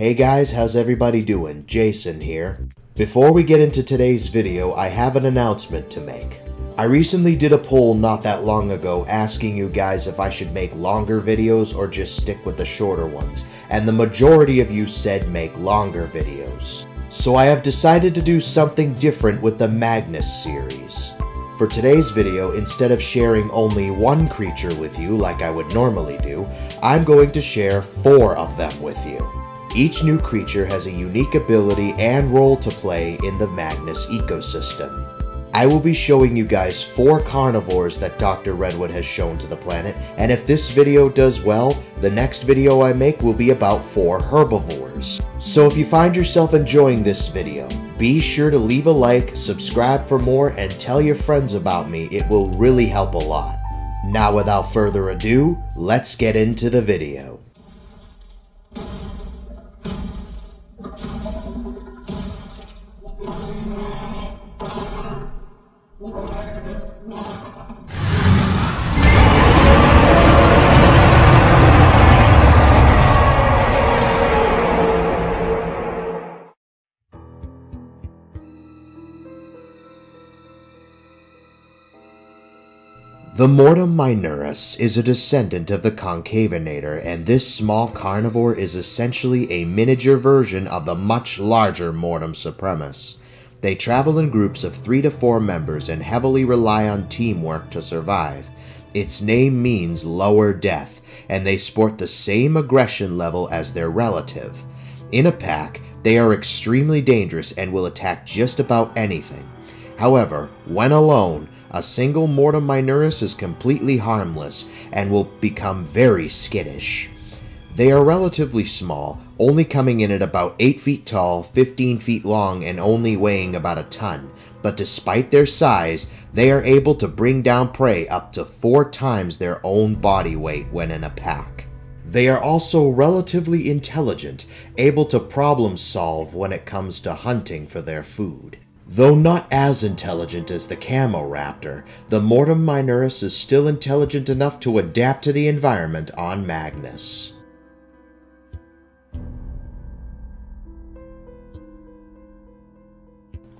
Hey guys, how's everybody doing? Jason here. Before we get into today's video, I have an announcement to make. I recently did a poll not that long ago asking you guys if I should make longer videos or just stick with the shorter ones, and the majority of you said make longer videos. So I have decided to do something different with the Magnus series. For today's video, instead of sharing only one creature with you like I would normally do, I'm going to share 4 of them with you. Each new creature has a unique ability and role to play in the Magnus ecosystem. I will be showing you guys 4 carnivores that Dr. Redwood has shown to the planet, and if this video does well, the next video I make will be about 4 herbivores. So if you find yourself enjoying this video, be sure to leave a like, subscribe for more, and tell your friends about me. It will really help a lot. Now without further ado, let's get into the video. The Mortem Minoris is a descendant of the Concavenator, and this small carnivore is essentially a miniature version of the much larger Mortem Supremus. They travel in groups of 3 to 4 members and heavily rely on teamwork to survive. Its name means lower death, and they sport the same aggression level as their relative. In a pack, they are extremely dangerous and will attack just about anything. However, when alone, a single Mortem Minoris is completely harmless and will become very skittish. They are relatively small, only coming in at about 8 feet tall, 15 feet long, and only weighing about a ton, but despite their size, they are able to bring down prey up to 4 times their own body weight when in a pack. They are also relatively intelligent, able to problem solve when it comes to hunting for their food. Though not as intelligent as the Camoraptor, the Mortem Minoris is still intelligent enough to adapt to the environment on Magnus.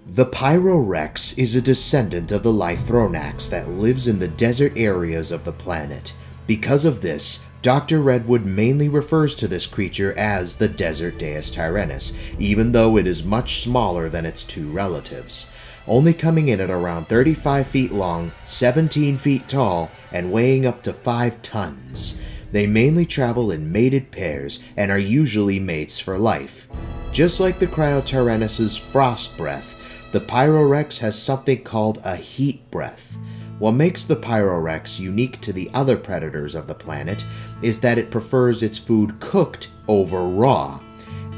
The Pyrorex is a descendant of the Lithronax that lives in the desert areas of the planet. Because of this, Dr. Redwood mainly refers to this creature as the Desert Deus Tyrannus, even though it is much smaller than its 2 relatives, only coming in at around 35 feet long, 17 feet tall, and weighing up to 5 tons. They mainly travel in mated pairs and are usually mates for life. Just like the Cryo-Tyrannus' frost breath, the Pyrorex has something called a heat breath. What makes the Pyrorex unique to the other predators of the planet is that it prefers its food cooked over raw.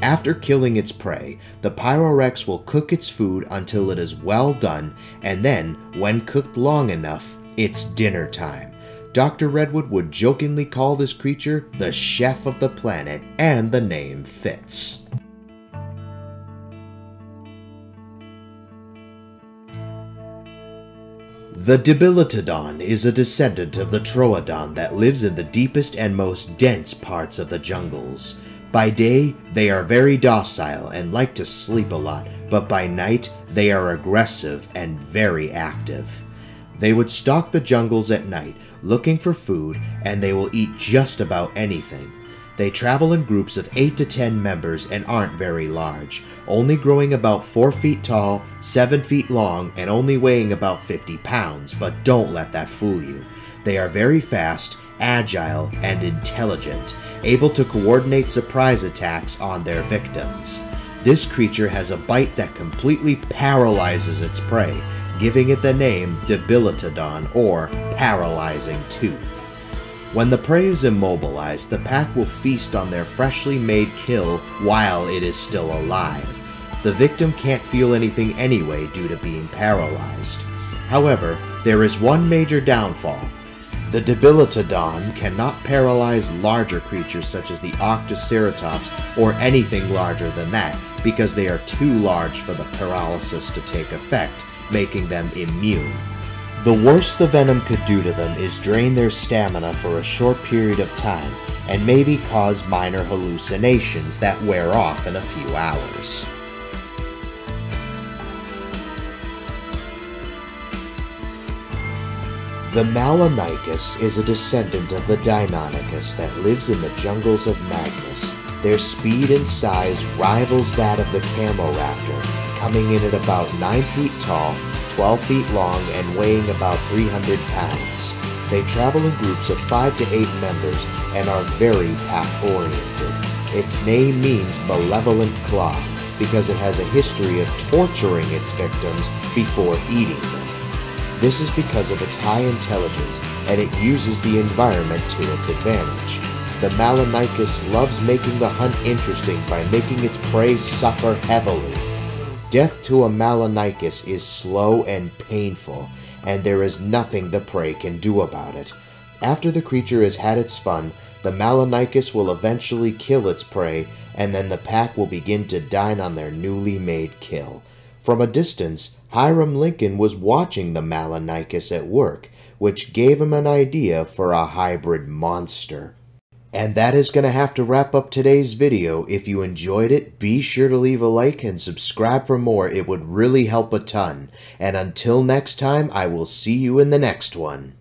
After killing its prey, the Pyrorex will cook its food until it is well done, and then, when cooked long enough, it's dinner time. Dr. Redwood would jokingly call this creature the chef of the planet, and the name fits. The Debilitodon is a descendant of the Troodon that lives in the deepest and most dense parts of the jungles. By day, they are very docile and like to sleep a lot, but by night, they are aggressive and very active. They would stalk the jungles at night, looking for food, and they will eat just about anything. They travel in groups of 8 to 10 members and aren't very large, only growing about 4 feet tall, 7 feet long, and only weighing about 50 pounds, but don't let that fool you. They are very fast, agile, and intelligent, able to coordinate surprise attacks on their victims. This creature has a bite that completely paralyzes its prey, giving it the name Debilitodon or Paralyzing Tooth. When the prey is immobilized, the pack will feast on their freshly made kill while it is still alive. The victim can't feel anything anyway due to being paralyzed. However, there is one major downfall. The Debilitodon cannot paralyze larger creatures such as the Octoceratops or anything larger than that because they are too large for the paralysis to take effect, making them immune. The worst the venom could do to them is drain their stamina for a short period of time and maybe cause minor hallucinations that wear off in a few hours. The Malonychus is a descendant of the Deinonychus that lives in the jungles of Magnus. Their speed and size rivals that of the Camoraptor, coming in at about 9 feet tall, 12 feet long, and weighing about 300 pounds. They travel in groups of 5 to 8 members and are very pack-oriented. Its name means malevolent claw because it has a history of torturing its victims before eating them. This is because of its high intelligence, and it uses the environment to its advantage. The Malonychus loves making the hunt interesting by making its prey suffer heavily. Death to a Malonychus is slow and painful, and there is nothing the prey can do about it. After the creature has had its fun, the Malonychus will eventually kill its prey, and then the pack will begin to dine on their newly made kill. From a distance, Hiram Lincoln was watching the Malonychus at work, which gave him an idea for a hybrid monster. And that is going to have to wrap up today's video. If you enjoyed it, be sure to leave a like and subscribe for more. It would really help a ton. And until next time, I will see you in the next one.